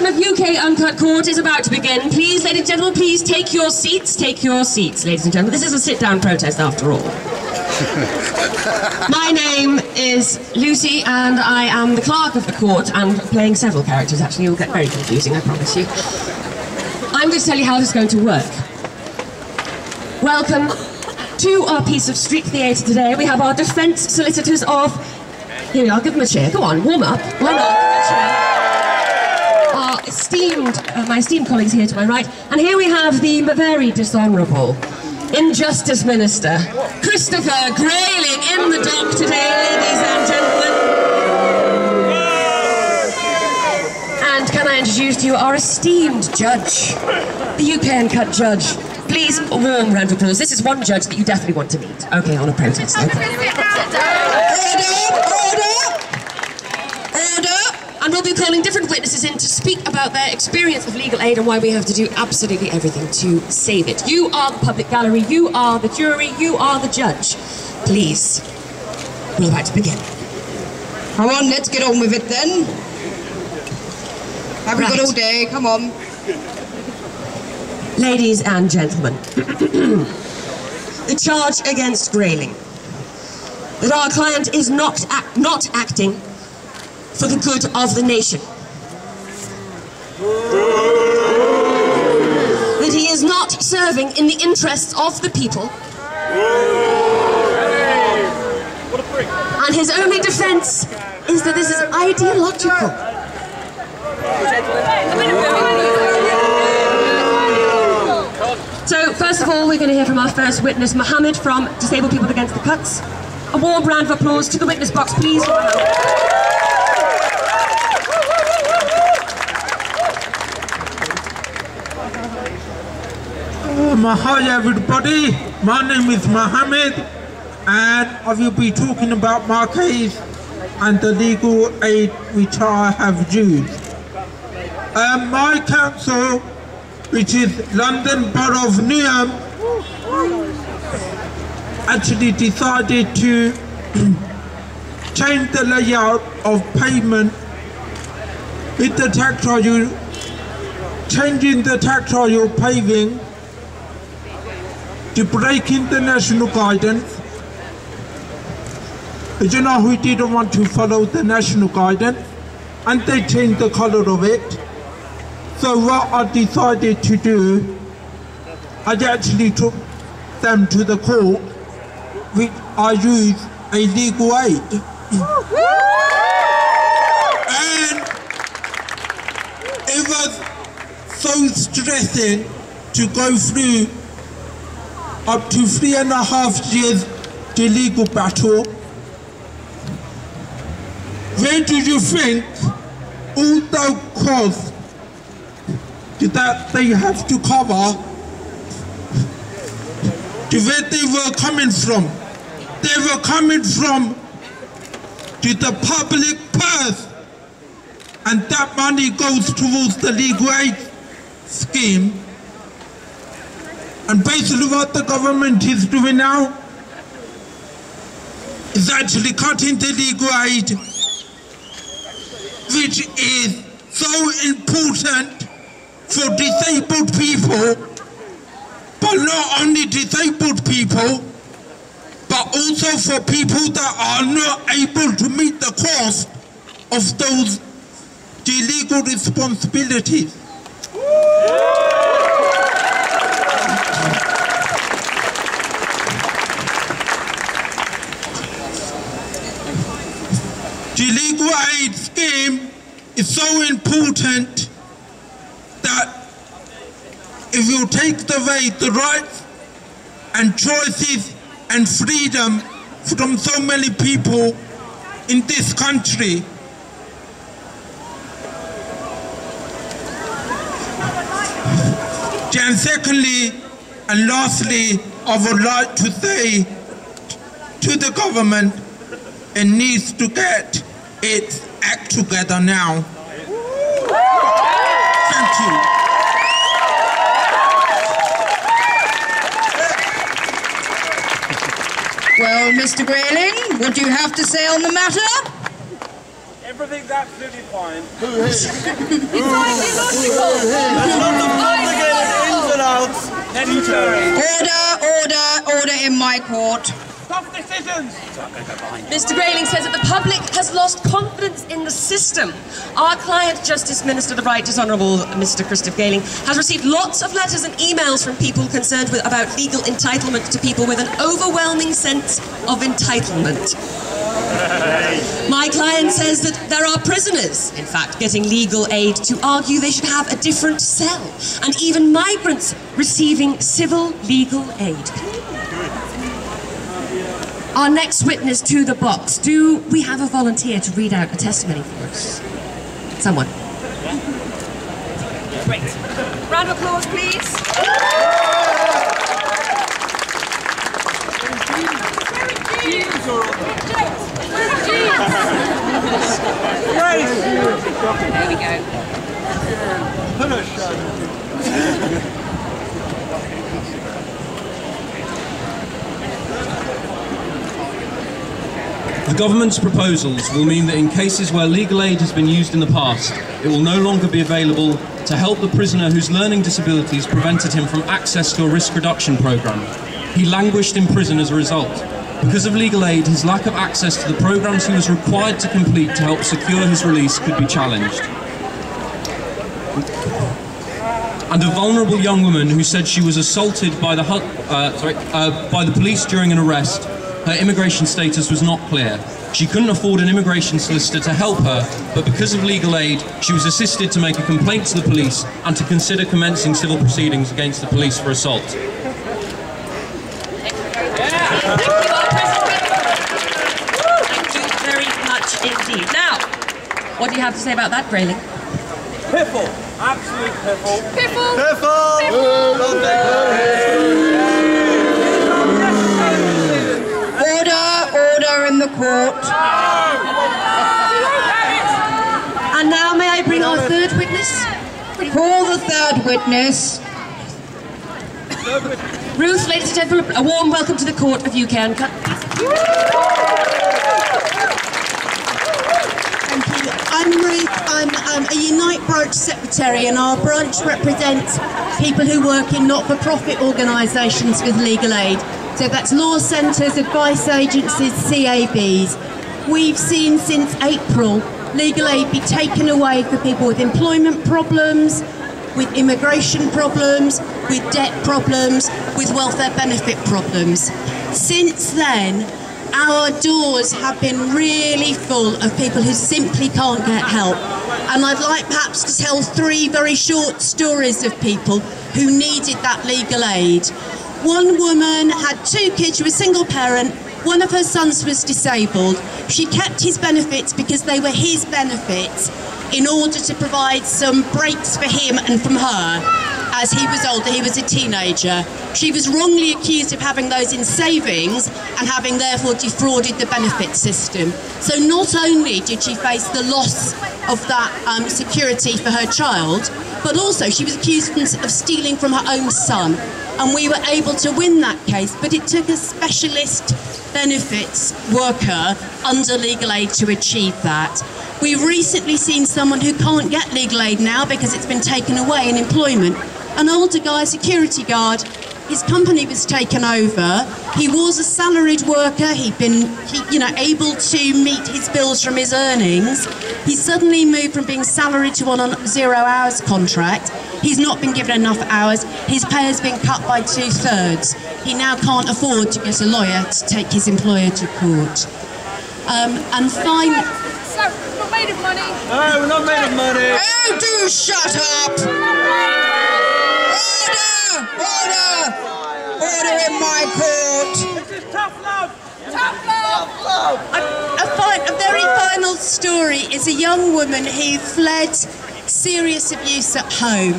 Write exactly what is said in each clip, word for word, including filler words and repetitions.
session of U K Uncut Court is about to begin. Please, ladies and gentlemen, please take your seats. Take your seats, ladies and gentlemen. This is a sit-down protest, after all. My name is Lucy, and I am the clerk of the court, and playing several characters, actually. It will get very confusing, I promise you. I'm going to tell you how this is going to work. Welcome to our piece of street theatre today. We have our defence solicitors of... Here we are, give them a cheer. Go on, warm up. Warm up, cheer. Our esteemed, uh, my esteemed colleagues here to my right, and here we have the very dishonourable Injustice Minister, Christopher Grayling, in the dock today, ladies and gentlemen. And can I introduce to you our esteemed judge, the U K Uncut judge. Please, a warm round of applause. This is one judge that you definitely want to meet. Okay, on a protest. Okay. Order! Order! Order! And we'll be calling different witnesses in to speak about their experience of legal aid and why we have to do absolutely everything to save it. You are the public gallery, you are the jury, you are the judge. Please, we're about to begin. Come on, let's get on with it then. Have right. We got all day, come on. Ladies and gentlemen, the charge against Grayling, that our client is not, act not acting for the good of the nation. That he is not serving in the interests of the people. And his only defence is that this is ideological. So first of all, we're going to hear from our first witness, Mohammed from Disabled People Against the Cuts. A warm round of applause to the witness box, please. Hi everybody, my name is Mohammed and I will be talking about my case and the legal aid which I have used. Um, my council, which is London borough of Newham, actually decided to change the layout of payment with the tax royal, changing the tax royal paving to break international guidance, but you know, we didn't want to follow the national guidance and they changed the colour of it. So what I decided to do, I actually took them to the court, which I used a legal aid. And it was so stressing to go through up to three and a half years to legal battle. Where do you think all the costs that they have to cover, to where they were coming from? They were coming from to the public purse, and that money goes towards the legal aid scheme. And basically what the government is doing now is actually cutting the legal aid, which is so important for disabled people, but not only disabled people, but also for people that are not able to meet the cost of those legal responsibilities. The legal aid scheme is so important that if you take away the rights and choices and freedom from so many people in this country, and secondly and lastly, I would like to say to the government, it needs to get its act together now. Thank you. Well, Mister Grayling, what do you have to say on the matter? Everything's absolutely fine. It's ideological. It's not the complicated ins and outs. Order, order, order in my court. Tough decisions. Mister Grayling says that the public has lost confidence in the system. Our client, Justice Minister the Right Dishonourable Mister Christopher Grayling, has received lots of letters and emails from people concerned with, about legal entitlement to people with an overwhelming sense of entitlement. My client says that there are prisoners, in fact, getting legal aid to argue they should have a different cell, and even migrants receiving civil legal aid. Our next witness to the box. Do we have a volunteer to read out a testimony for us? Someone. Great. Round of applause, please. There we go. The government's proposals will mean that in cases where legal aid has been used in the past, it will no longer be available to help the prisoner whose learning disabilities prevented him from access to a risk reduction programme. He languished in prison as a result. Because of legal aid, his lack of access to the programmes he was required to complete to help secure his release could be challenged. And a vulnerable young woman who said she was assaulted by the, uh, sorry, uh, by the police during an arrest. Her immigration status was not clear. She couldn't afford an immigration solicitor to help her, but because of legal aid, she was assisted to make a complaint to the police and to consider commencing civil proceedings against the police for assault. Thank you very much. Yeah. Thank you, our President. Thank you very much indeed. Now, what do you have to say about that, Grayling? Piffle. Absolute piffle. Piffle. Piffle. Piffle. Piffle. In the court. And now may I bring our third witness? Call the third witness. Ruth, ladies and gentlemen, a warm welcome to the court of U K Uncut. Thank you. I'm Ruth. I'm um, a Unite branch secretary, and our branch represents people who work in not-for-profit organisations with legal aid. So that's law centres, advice agencies, C A Bs. We've seen since April legal aid be taken away for people with employment problems, with immigration problems, with debt problems, with welfare benefit problems. Since then, our doors have been really full of people who simply can't get help. And I'd like perhaps to tell three very short stories of people who needed that legal aid. One woman had two kids, she was a single parent, one of her sons was disabled. She kept his benefits because they were his benefits in order to provide some breaks for him and from her as he was older, he was a teenager. She was wrongly accused of having those in savings and having therefore defrauded the benefit system. So not only did she face the loss of that um, security for her child, but also she was accused of stealing from her own son. And we were able to win that case, but it took a specialist benefits worker under legal aid to achieve that. We've recently seen someone who can't get legal aid now because it's been taken away in employment. An older guy, security guard, his company was taken over. He was a salaried worker. He'd been he, you know, able to meet his bills from his earnings. He suddenly moved from being salaried to on a zero hours contract. He's not been given enough hours. His pay has been cut by two thirds. He now can't afford to get a lawyer to take his employer to court. Um, and finally, so we're not made of money. No, we're not made of money. Oh, do shut up! Order! Order! Order in my court. This is tough love. Tough love. Tough love. A, a, fi a very final story is a young woman who fled serious abuse at home,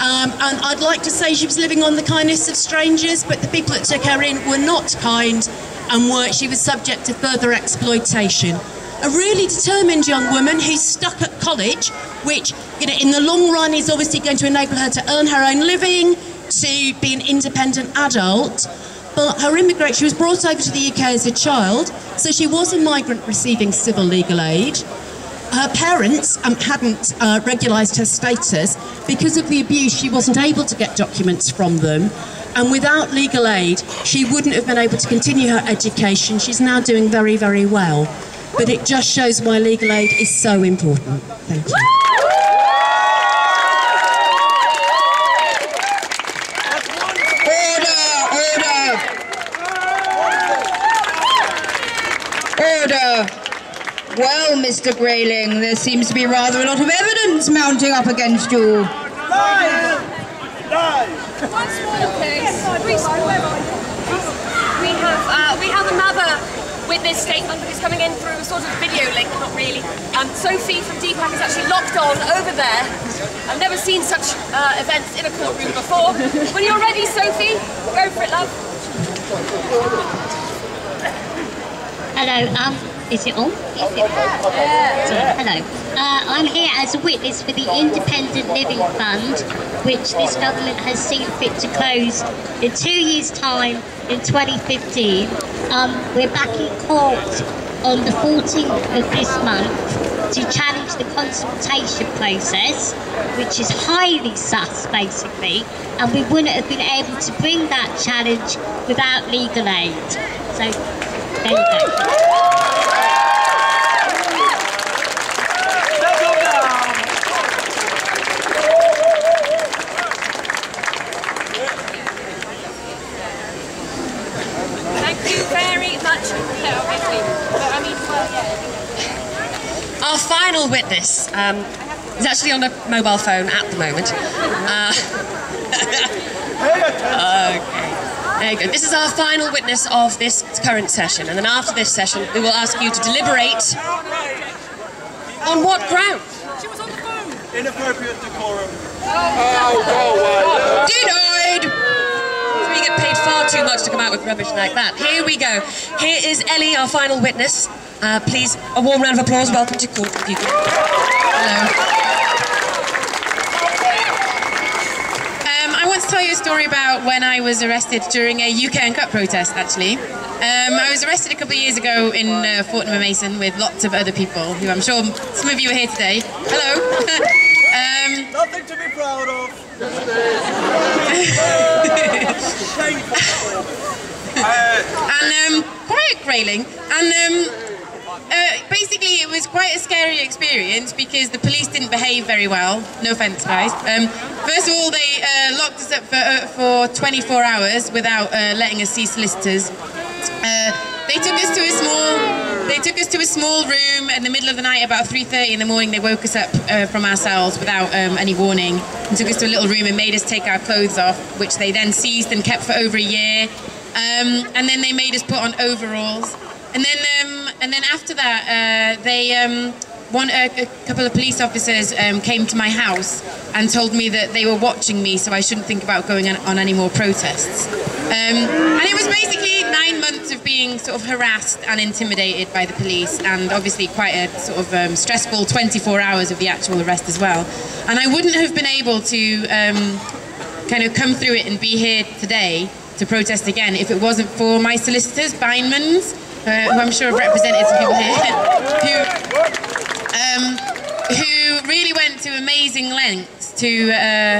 um, and I'd like to say she was living on the kindness of strangers, but the people that took her in were not kind, and were, she was subject to further exploitation. A really determined young woman who's stuck at college, which, you know, in the long run is obviously going to enable her to earn her own living, to be an independent adult. But her immigrant, she was brought over to the U K as a child, so she was a migrant receiving civil legal aid. her parents um, hadn't uh, regularised her status. Because of the abuse, she wasn't able to get documents from them. And without legal aid, she wouldn't have been able to continue her education. She's now doing very, very well. But it just shows why legal aid is so important. Thank you. Well, Mister Grayling, there seems to be rather a lot of evidence mounting up against you. Lies! Lies! One small case. We, we have uh, we have another witness statement that is coming in through a sort of video link, not really. Um, Sophie from D PAC is actually locked on over there. I've never seen such uh, events in a courtroom before. When you're ready, Sophie, go for it, love. Hello, um. Is it on? Is it on? Yeah. Hello. Uh, I'm here as a witness for the Independent Living Fund, which this government has seen fit to close in two years' time in twenty fifteen. Um, we're back in court on the fourteenth of this month to challenge the consultation process, which is highly sus, basically, and we wouldn't have been able to bring that challenge without legal aid. So, there you go. Our final witness um, is actually on a mobile phone at the moment. Uh, okay, there you go. This is our final witness of this current session, and then after this session, we will ask you to deliberate on what ground. She was on the phone. Inappropriate decorum. Oh, denied. So we get paid far too much to come out with rubbish like that. Here we go. Here is Ellie, our final witness. Uh, please, a warm round of applause. Welcome to court. If you can. Hello. Um, I want to tell you a story about when I was arrested during a U K Uncut protest, actually. Um, I was arrested a couple of years ago in uh, Fortnum and Mason with lots of other people who I'm sure some of you are here today. Hello. um, Nothing to be proud of. and, um, quiet, Grayling. And, um... Uh, basically, it was quite a scary experience because the police didn't behave very well. No offence, guys. Um, first of all, they uh, locked us up for, uh, for twenty-four hours without uh, letting us see solicitors. Uh, they took us to a small, they took us to a small room in the middle of the night, about three thirty in the morning. They woke us up uh, from our cells without um, any warning and took us to a little room and made us take our clothes off, which they then seized and kept for over a year. Um, and then they made us put on overalls. And then. Um, And then after that, uh, they, um, one, a, a couple of police officers um, came to my house and told me that they were watching me, so I shouldn't think about going on, on any more protests. Um, and it was basically nine months of being sort of harassed and intimidated by the police, and obviously quite a sort of um, stressful twenty-four hours of the actual arrest as well. And I wouldn't have been able to um, kind of come through it and be here today to protest again if it wasn't for my solicitors, Bindman's, Uh, who I'm sure have represented some people here, who, um, who really went to amazing lengths to uh,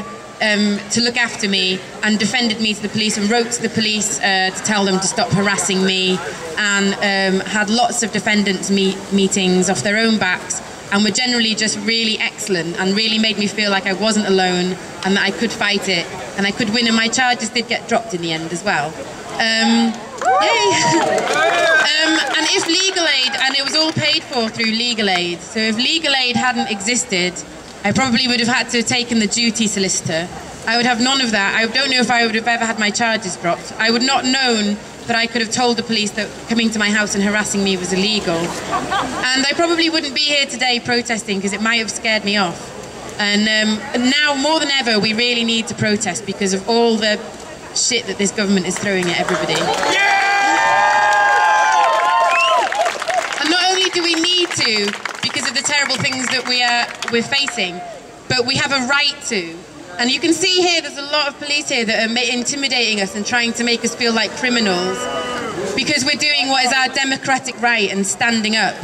um, to look after me and defended me to the police and wrote to the police uh, to tell them to stop harassing me, and um, had lots of defendants meet meetings off their own backs, and were generally just really excellent and really made me feel like I wasn't alone and that I could fight it and I could win, and my charges did get dropped in the end as well. Um, Yay! um, and if legal aid, and it was all paid for through legal aid, so if legal aid hadn't existed, I probably would have had to have taken the duty solicitor. I would have none of that. I don't know if I would have ever had my charges dropped. I would not have known that I could have told the police that coming to my house and harassing me was illegal. And I probably wouldn't be here today protesting because it might have scared me off. And, um, and now, more than ever, we really need to protest because of all the shit that this government is throwing at everybody. Yeah! And not only do we need to, because of the terrible things that we are, we're facing, but we have a right to. And you can see here, there's a lot of police here that are intimidating us and trying to make us feel like criminals, because we're doing what is our democratic right and standing up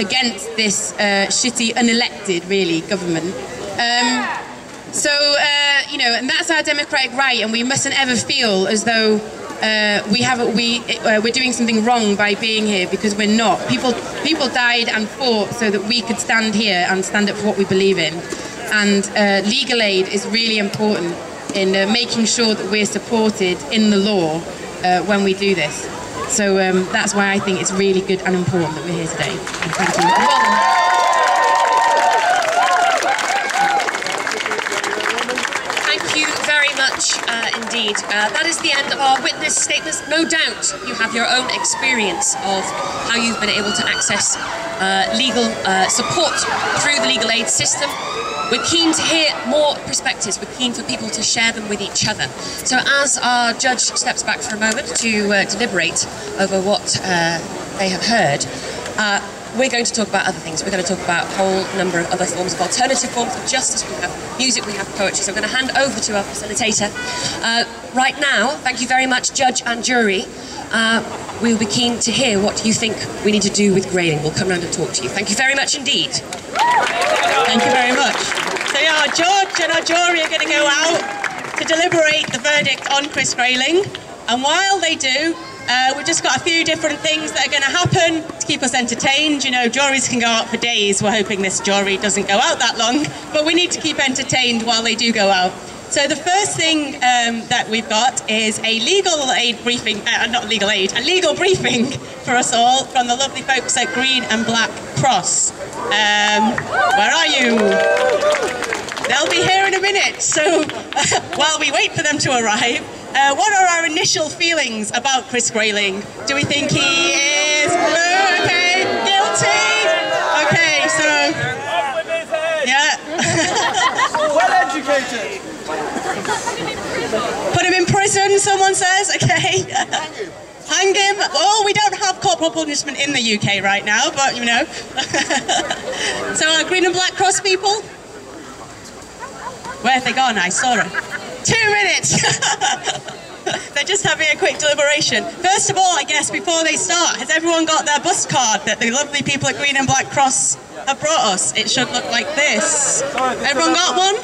against this uh, shitty, unelected, really, government. Um, so, uh, you know, and that's our democratic right, and we mustn't ever feel as though uh, we have a, we uh, we're doing something wrong by being here, because we're not. People people died and fought so that we could stand here and stand up for what we believe in. And uh, legal aid is really important in uh, making sure that we're supported in the law uh, when we do this. So um, that's why I think it's really good and important that we're here today. And thank you. Well, Uh, indeed. Uh, that is the end of our witness statements. No doubt you have your own experience of how you've been able to access uh, legal uh, support through the legal aid system. We're keen to hear more perspectives. We're keen for people to share them with each other. So as our judge steps back for a moment to uh, deliberate over what uh, they have heard, uh, we're going to talk about other things. We're going to talk about a whole number of other forms of alternative forms of justice. We have music, we have poetry. So I'm going to hand over to our facilitator. Uh, right now, thank you very much, judge and jury. Uh, we'll be keen to hear what you think we need to do with Grayling. We'll come round and talk to you. Thank you very much indeed. Thank you very much. So yeah, our judge and our jury are going to go out to deliberate the verdict on Chris Grayling. And while they do, Uh, we've just got a few different things that are going to happen to keep us entertained. You know, juries can go out for days. We're hoping this jury doesn't go out that long, but we need to keep entertained while they do go out. So the first thing um, that we've got is a legal aid briefing, uh, not legal aid, a legal briefing for us all from the lovely folks at Green and Black Cross. Um, where are you? They'll be here in a minute, so uh, while we wait for them to arrive, Uh, what are our initial feelings about Chris Grayling? Do we think he is blue? Okay, guilty? Okay, so... yeah. Well educated! Put him in prison, someone says, okay. Hang him. Hang him. Oh, we don't have corporal punishment in the U K right now, but you know. So our Green and Black Cross people? Where have they gone? I saw her. Two minutes! They're just having a quick deliberation. First of all, I guess, before they start, has everyone got their bus card that the lovely people at Green and Black Cross have brought us? It should look like this. Sorry, everyone got one?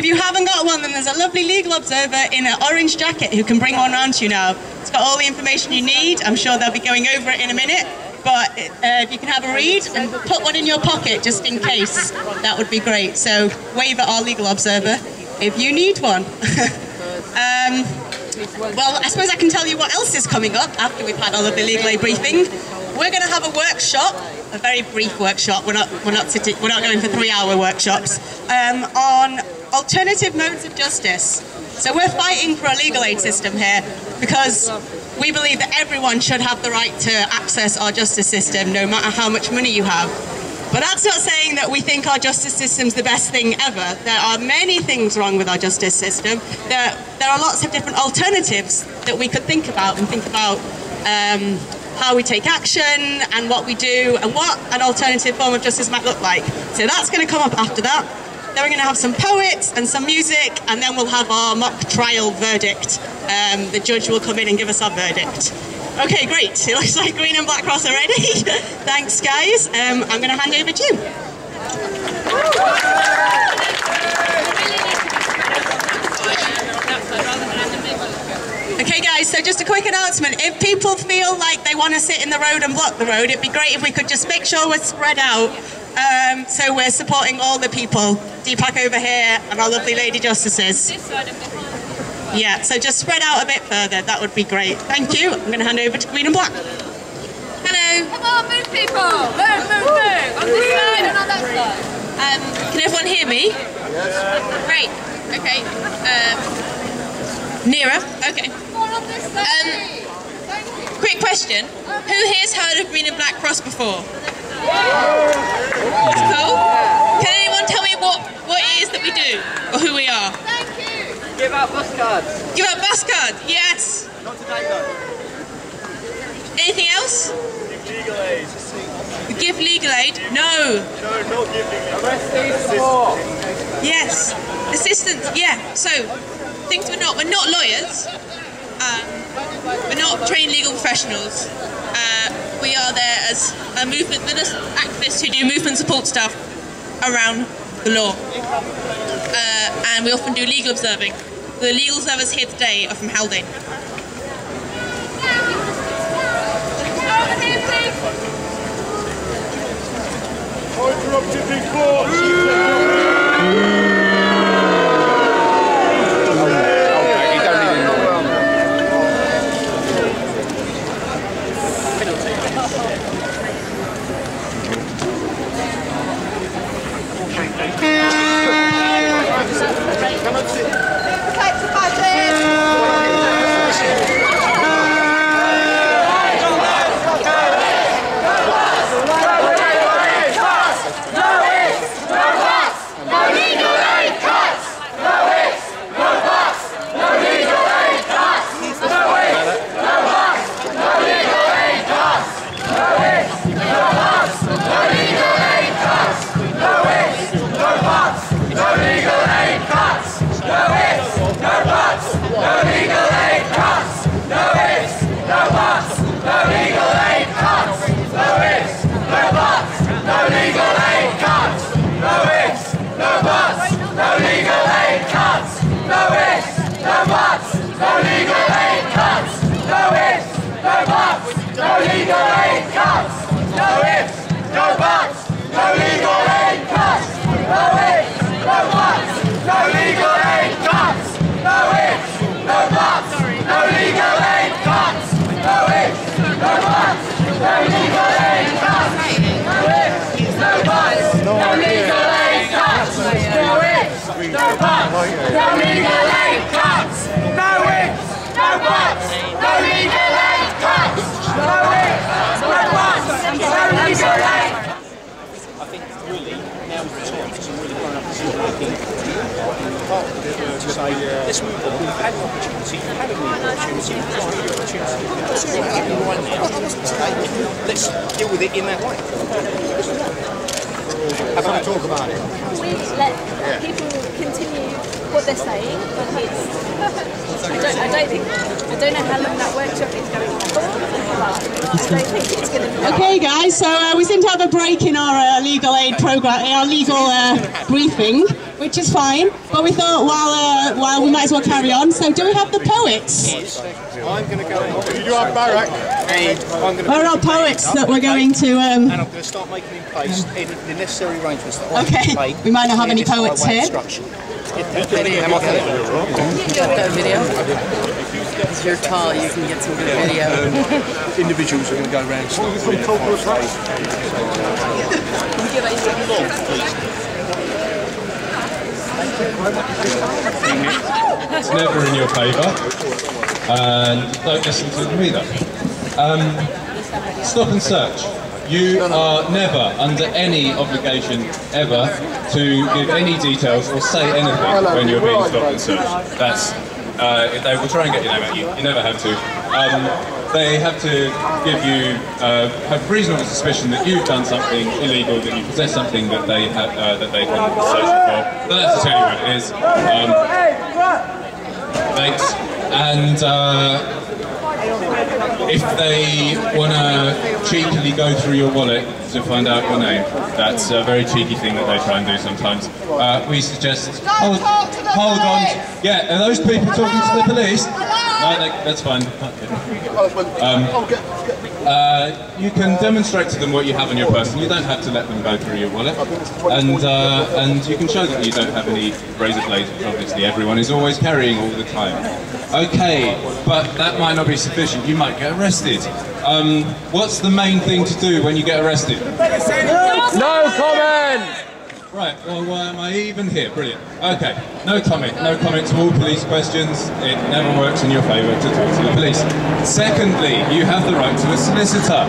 If you haven't got one, then there's a lovely legal observer in an orange jacket who can bring one round to you now. It's got all the information you need. I'm sure they'll be going over it in a minute. But uh, if you can have a read and put one in your pocket just in case, that would be great. So wave at our legal observer if you need one. um, well, I suppose I can tell you what else is coming up after we've had all of the legal aid briefing. We're going to have a workshop, a very brief workshop. We're not we're not sitting, we're not going for three-hour workshops um, on alternative modes of justice. So we're fighting for a legal aid system here because we believe that everyone should have the right to access our justice system, no matter how much money you have. But that's not saying that we think our justice system's the best thing ever. There are many things wrong with our justice system. There, there are lots of different alternatives that we could think about and think about um, how we take action and what we do and what an alternative form of justice might look like. So that's going to come up after that. Then we're going to have some poets and some music, and then we'll have our mock trial verdict. Um, the judge will come in and give us our verdict. Okay, great. It looks like Green and Black Cross are ready. Thanks, guys. Um, I'm going to hand over to you. Okay, guys, so just a quick announcement. If people feel like they want to sit in the road and block the road, it'd be great if we could just make sure we're spread out. Um, so we're supporting all the people. Deepak over here and our lovely lady justices. Yeah, so just spread out a bit further. That would be great. Thank you. I'm going to hand over to Green and Black. Hello. Come on, move people. Move, move, move. On this side and on that side. Um, can everyone hear me? Yes. Great. Okay. Um, nearer. Okay. On this side. Um, quick question. Who here's heard of Green and Black Cross before? That's cool. Can anyone tell me what, what it is that we do or who we are? Thank you. Give out bus cards. Give out bus cards, yes. Not today though. Anything else? Give legal aid. Give legal aid? No. No, not give legal aid. Arrest support. Yes. Assistance, yeah. So, things we're not, we're not lawyers. Um, we're not trained legal professionals. Um, we are there as a movement activists who do movement support stuff around the law. Uh, and we often do legal observing. The legal observers here today are from Haldane. This movement, we've had an opportunity, we've had a new opportunity, we've had a new opportunity, just right now, let's deal with it in that way. Have a talk about it. We let yeah. people continue what they're saying, but it's, I don't, I don't think, I don't know how long that workshop is going on for, but I don't think it's going to be. Okay guys, so uh, we seem to have a break in our uh, legal aid program, our legal uh, briefing. Which is fine, but we thought while uh, while we might as well carry on. So do we have the poets? I'm going to go. You have Barak. Where are poets that we're going to? Um, and I'm going to start making in place the necessary arrangements that I can make. Okay. We might not have any poets here. If you're tall, you can get some good video. Individuals are going to go around. Can It's never in your favour, and don't listen to them either. Um, stop and search. You are never under any obligation ever to give any details or say anything when you're being stopped and searched. That's uh, they will try and get your name at you. You never have to. Um, they have to give you uh, have reasonable suspicion that you've done something illegal, that you possess something that they have uh, that they can search for. But that's tell you what it is. Um, thanks. And uh, if they want to cheekily go through your wallet to find out your name, that's a very cheeky thing that they try and do sometimes. Uh, we suggest hold, hold on. Yeah, are those people talking to the police? No, they, that's fine. Um, uh, you can demonstrate to them what you have on your person. You don't have to let them go through your wallet, and uh, and you can show that you don't have any razor blades, which obviously everyone is always carrying all the time. Okay, but that might not be sufficient. You might get arrested. Um, what's the main thing to do when you get arrested? No comment. Right, well, why am I even here? Brilliant. Okay, no comment. No comment to all police questions. It never works in your favour to talk to the police. Secondly, you have the right to a solicitor.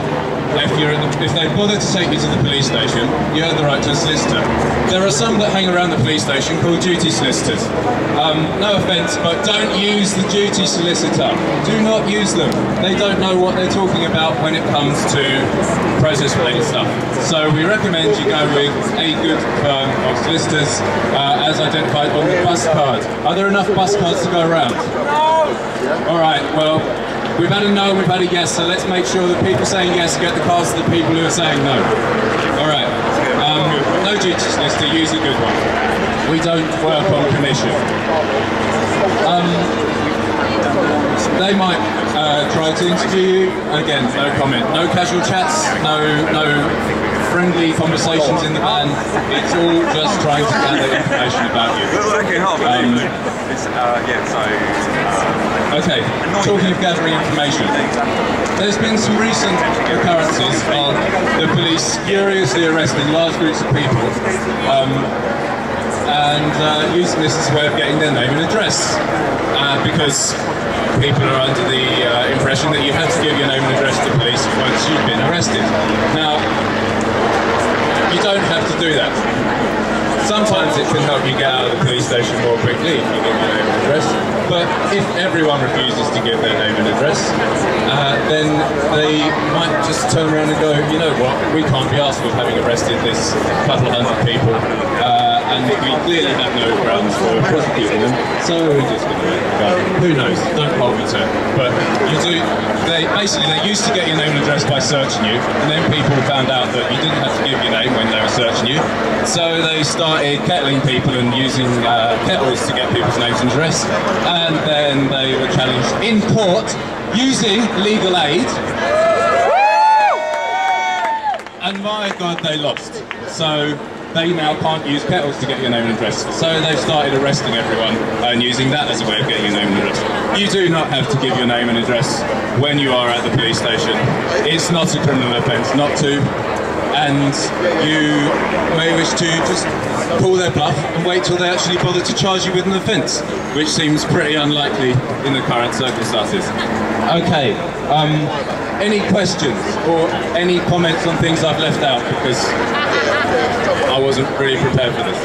If, you're at the, if they bother to take you to the police station, you have the right to a solicitor. There are some that hang around the police station called duty solicitors. Um, no offence, but don't use the duty solicitor. Do not use them. They don't know what they're talking about when it comes to process related stuff. So we recommend you go with a good firm of solicitors uh, as identified on the bus card. Are there enough bus cards to go around? No! Alright, well, We've had a no, we've had a yes, so let's make sure that people saying yes get the cards to the people who are saying no. All right. Um, no judiciousness to use a good one. We don't work on commission. Um, they might uh, try to interview you. Again, no comment. No casual chats, no, no friendly conversations in the van. It's all just trying to gather information about you. Um, okay, talking of gathering information, there's been some recent occurrences of the police furiously arresting large groups of people um, and uh, using this as a way of getting their name and address uh, because people are under the uh, impression that you have to give your name and address to the police once you've been arrested. Now, you don't have to do that. Sometimes it can help you get out of the police station more quickly if you give your name and address. But if everyone refuses to give their name and address, uh, then they might just turn around and go, you know what, we can't be asked with having arrested this couple of hundred people, uh, and we clearly have no grounds for prosecuting them, so we're just going to let them go. Who knows? Don't hold me to it. But you do. They basically they used to get your name and address by searching you, and then people found out that you didn't have to give your name when they were searching you. So they started kettling people and using uh, kettles to get people's names and address. And then they were challenged in court using legal aid. And my God, they lost. So they now can't use kettles to get your name and address. So they've started arresting everyone and using that as a way of getting your name and address. You do not have to give your name and address when you are at the police station. It's not a criminal offence not to. And you may wish to just pull their bluff and wait till they actually bother to charge you with an offence, which seems pretty unlikely in the current circumstances. Okay, um, any questions or any comments on things I've left out, because I wasn't really prepared for this?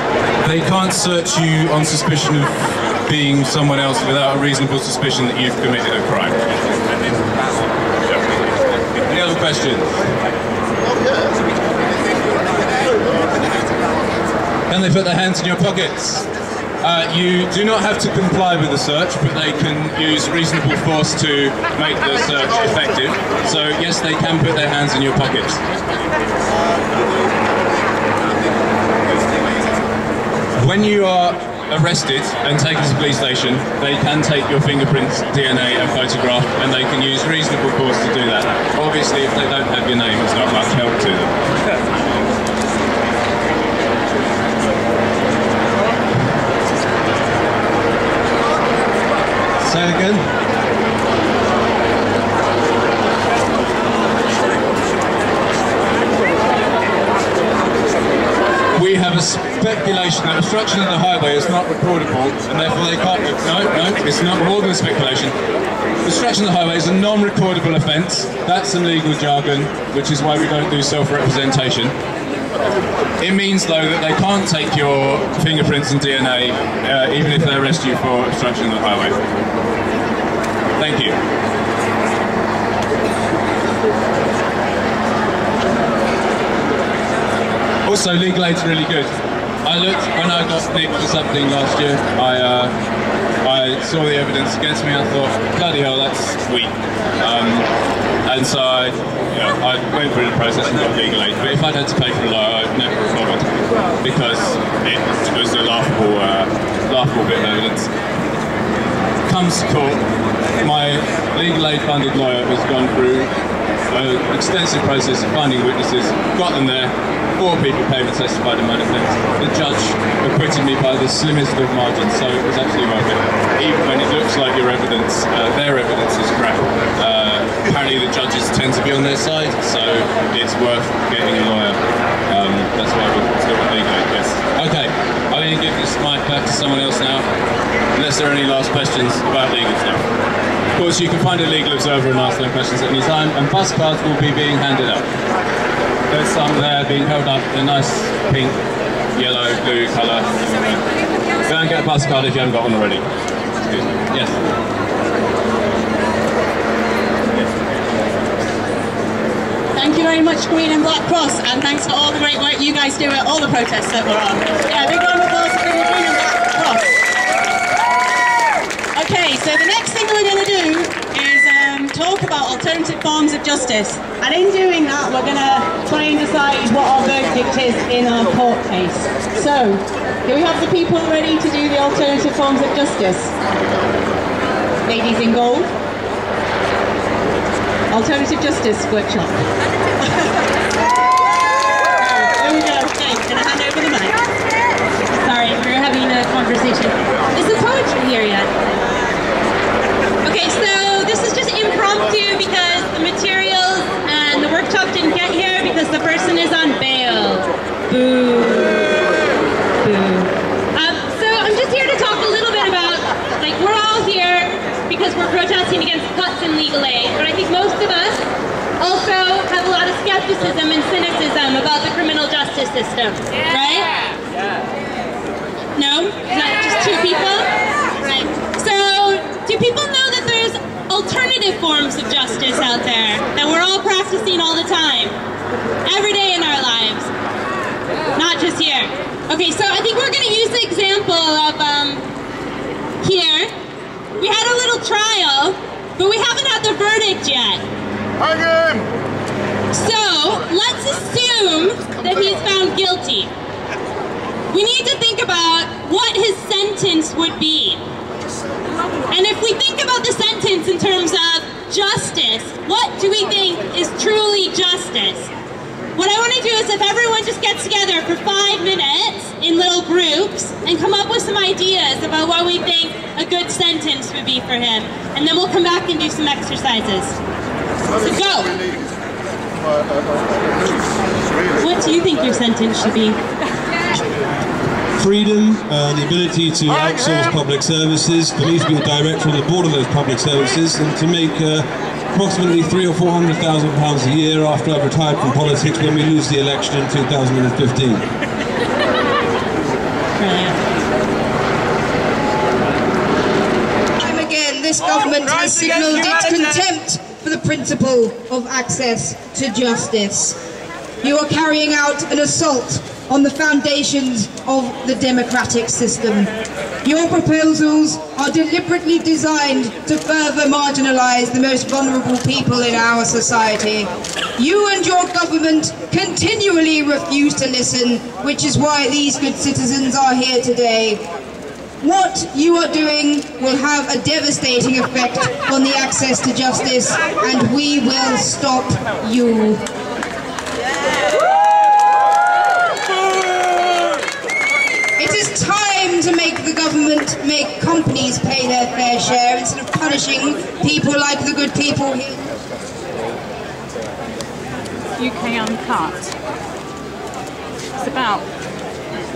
They can't search you on suspicion of being someone else without a reasonable suspicion that you've committed a crime. Any other questions? Can they put their hands in your pockets? Uh, you do not have to comply with the search, but they can use reasonable force to make the search effective. So yes, they can put their hands in your pockets. When you are arrested and taken to the police station, they can take your fingerprints, D N A and photograph, and they can use reasonable force to do that. Obviously, if they don't have your name, it's not much help to them. Say again? We have a speculation that obstruction of the highway is not recordable, and therefore they can't. No, no, it's not more than a speculation. Obstruction of the highway is a non-recordable offence. That's some legal jargon, which is why we don't do self-representation. It means, though, that they can't take your fingerprints and D N A, uh, even if they arrest you for obstruction of the highway. Thank you. Also, legal aid's really good. I looked, when I got picked for something last year, I, uh, I saw the evidence against me and I thought, bloody hell, that's weak. Um, And so I, you know, I went through the process and got legal aid. But if I'd had to pay for a lawyer, I'd never have bothered, because it was a laughable, uh, laughable bit of evidence. Comes to court, my legal aid funded lawyer has gone through an extensive process of finding witnesses, got them there, four people came and testified in my defence. The judge acquitted me by the slimmest of margins, so it was absolutely worth it. Even when it looks like your evidence, uh, their evidence is crap. Uh, Apparently the judges tend to be on their side, so it's worth getting a lawyer. Um, that's why we're still with legal aid, yes. Okay, I'm going to give this mic back to someone else now, unless there are any last questions about legal stuff. Of course, you can find a legal observer and ask them questions at any time, and bus cards will be being handed up. There's some there being held up, they're nice pink, yellow, blue colour. Go and get a bus card if you haven't got one already. Excuse me. Yes. Thank you very much, Green and Black Cross, and thanks for all the great work you guys do at all the protests that we're on. Yeah, big round of applause for the Green and Black Cross. Okay, so the next thing we're going to do is um, talk about alternative forms of justice. And in doing that, we're going to try and decide what our verdict is in our court case. So, do we have the people ready to do the alternative forms of justice? Ladies in gold. Alternative Justice Workshop. There we go. Okay, I'm going to hand over the mic. Sorry, we were having a conversation. Is the poetry here yet? Okay, so this is just impromptu because the materials and the workshop didn't get here because the person is on bail. Boo. Boo. Um, so I'm just here to talk a little bit about, like, we're all here because we're protesting against cuts in legal aid, but I think most of us also have a lot of skepticism and cynicism about the criminal justice system, yeah. Right? Yeah. No? Is that just two people? Right. So, do people know that there's alternative forms of justice out there that we're all practicing all the time, every day in our lives, not just here. Okay, so I think we're going to use the example of um, here. We had a little trial, but we haven't had the verdict yet. Hang him! So let's assume that he's found guilty. We need to think about what his sentence would be. And if we think about the sentence in terms of justice, what do we think is truly justice? What I want to do is if everyone just gets together for five minutes in little groups and come up with some ideas about what we think a good sentence would be for him. And then we'll come back and do some exercises. So go! What do you think your sentence should be? Freedom, uh, the ability to outsource public services, the need to be a director on the board of those public services, and to make uh, approximately three or four hundred thousand pounds a year after I've retired from politics when we lose the election in two thousand fifteen. Time again, this government has signalled its contempt for the principle of access to justice. You are carrying out an assault on the foundations of the democratic system. Your proposals are deliberately designed to further marginalise the most vulnerable people in our society. You and your government continually refuse to listen, which is why these good citizens are here today. What you are doing will have a devastating effect on the access to justice, and we will stop you. To make the government make companies pay their fair share instead of punishing people like the good people here. U K Uncut. It's about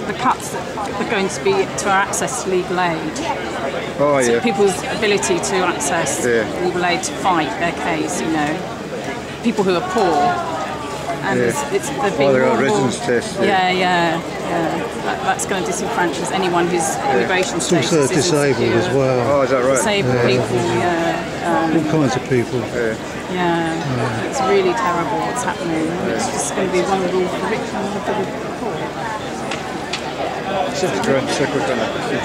the cuts that are going to be to our access to legal aid. Oh, so yeah. People's ability to access yeah. legal aid to fight their case, you know. People who are poor. And yeah. it's, it's they've been oh, residence tests. Yeah, yeah, yeah. yeah. That, that's going to disenfranchise anyone who's yeah. immigration status. It's also disabled as well. Oh, is that right? Disabled yeah. people, yeah. Um, All kinds of people. Yeah. Yeah. yeah. It's really terrible what's happening. Yeah. It's just going to be vulnerable for rich and for the poor. It's just a grand secretary.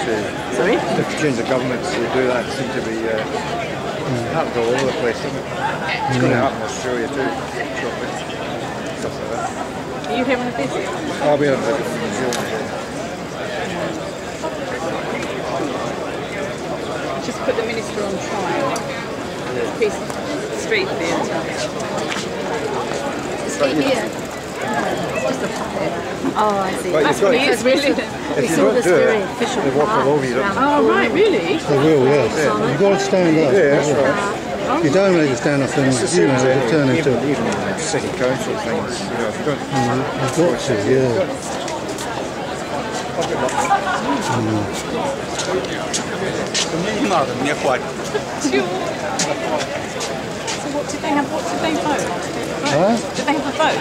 Sorry? If you change the government to do that, it seems to be. Uh, mm. That'll go all over the place, doesn't it? It's mm. going to happen in Australia too. Are you here on a visit? I'll be on a visit. Just put the minister on trial. He's street theatre. Is he here? It's just a puppet. Oh, I see. Right, that's what it is, really. We saw this very official part. Oh, right, really? They will, yes. Yeah. You've got to stand up. Yeah, that's right. If you don't really stand up and, you know, they turn into it. Even like city council things, you know, I've got to, yeah. So what did they have, what did they vote? Huh? Did they have a vote?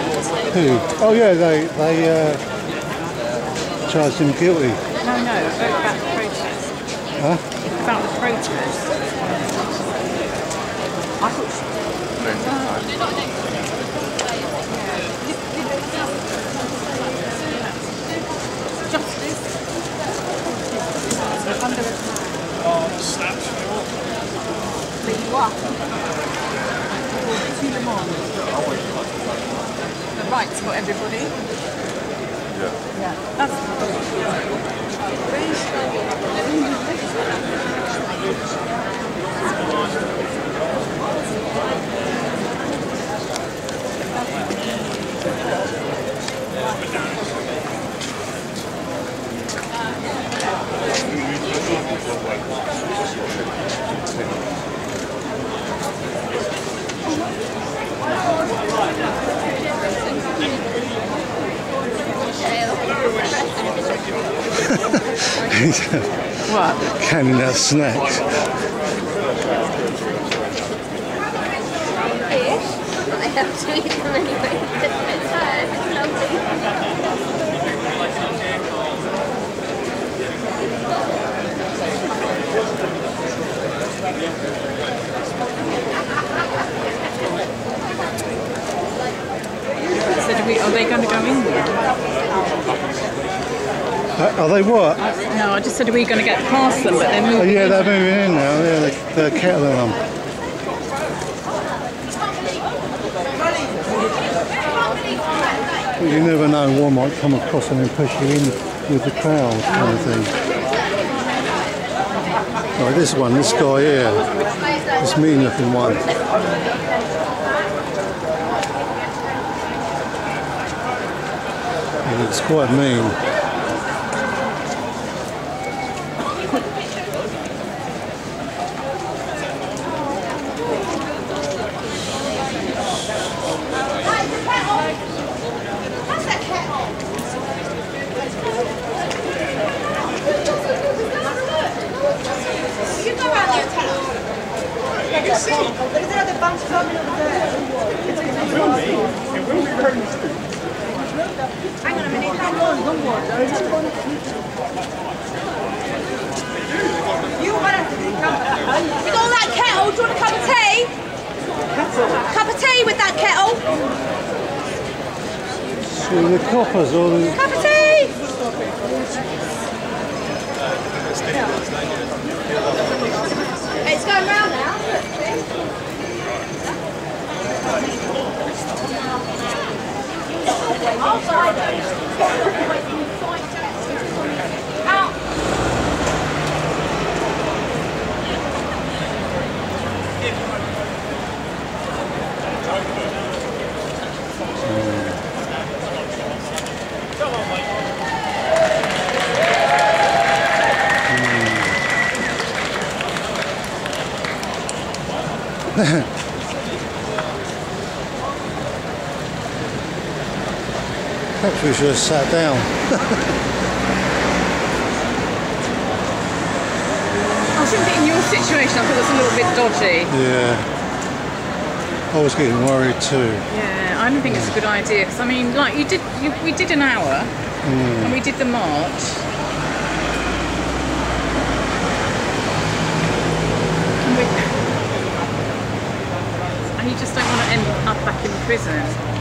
Who? Oh yeah, they, they uh, charged him guilty. No, no, I vote about the protest. Huh? It's about the protest. I thought so. No. Justice. Under attack. Oh, snap. There you are. Two Le Mans. The rights for everybody. Yeah. Yeah. That's what? Canning out snacks. I have to eat them anyway. It's hard, it's lovely. So do we, are they going to go in there? Uh, are they what? No, I just said, are we going to get past them, but they're moving. Oh yeah, they're moving in now. Yeah, the, the kettle on. But you never know, one might come across and then push you in with the crowd kind of thing. Right, this one, this guy here, this mean-looking one. He looks quite mean. Perhaps we should have sat down. I shouldn't be in your situation, I thought it's a little bit dodgy. Yeah. I was getting worried too. Yeah, I don't think it's a good idea, because I mean, like, you did, you, we did an hour, mm. and we did the march. You just don't want to end up back in prison.